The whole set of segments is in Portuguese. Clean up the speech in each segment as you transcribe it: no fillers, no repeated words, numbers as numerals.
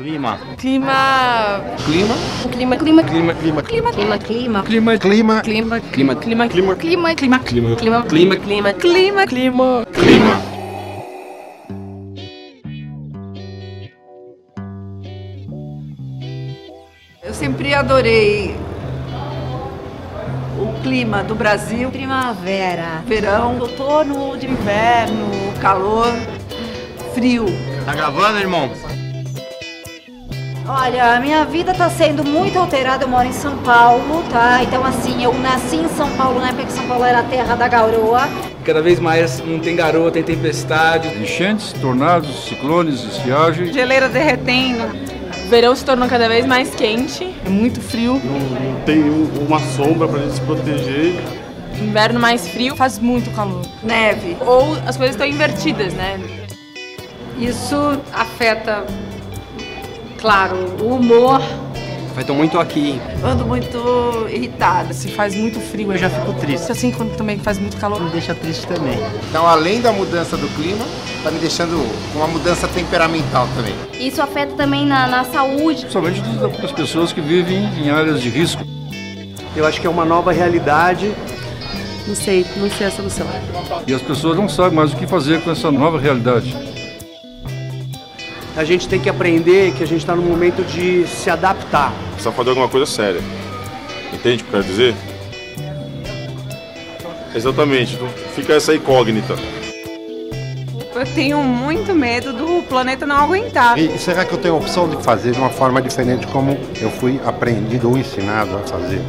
Clima. Clima. Clima. Clima. Clima. Clima. Clima. Clima. Clima. Clima. Clima. Clima. Clima. Clima. Clima. Clima. Clima. Clima. Clima. Clima. Clima. Clima. Clima. Clima. Clima. Eu sempre adorei o clima do Brasil. Primavera, verão, outono, de inverno, calor, frio. Tá gravando, irmão? Olha, a minha vida tá sendo muito alterada, eu moro em São Paulo, tá? Então assim, eu nasci em São Paulo, na época que São Paulo era a terra da garoa. Cada vez mais não tem garoa, tem tempestade. Enchentes, tornados, ciclones, estiagem. Geleira derretendo. O verão se tornou cada vez mais quente, é muito frio. Não tem uma sombra pra gente se proteger. Inverno mais frio, faz muito calor. Neve. Ou as coisas estão invertidas, né? Isso afeta, claro, o humor. Afeta muito aqui. Ando muito irritada. Se faz muito frio, eu já fico triste. Assim, quando também faz muito calor, me deixa triste também. Então, além da mudança do clima, tá me deixando uma mudança temperamental também. Isso afeta também na saúde. Principalmente das pessoas que vivem em áreas de risco. Eu acho que é uma nova realidade. Não sei a solução. E as pessoas não sabem mais o que fazer com essa nova realidade. A gente tem que aprender que a gente está no momento de se adaptar. Precisa fazer alguma coisa séria. Entende o que eu quero dizer? Exatamente, fica essa incógnita. Eu tenho muito medo do planeta não aguentar. E será que eu tenho a opção de fazer de uma forma diferente como eu fui aprendido ou ensinado a fazer?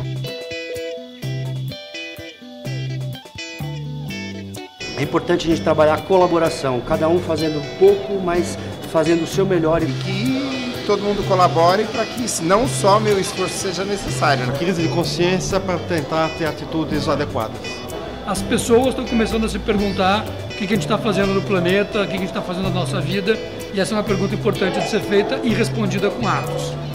É importante a gente trabalhar a colaboração, cada um fazendo um pouco, mas fazendo o seu melhor. E que todo mundo colabore para que não só meu esforço seja necessário. Uma crise de consciência para tentar ter atitudes adequadas. As pessoas estão começando a se perguntar o que a gente está fazendo no planeta, o que a gente está fazendo na nossa vida, e essa é uma pergunta importante de ser feita e respondida com atos.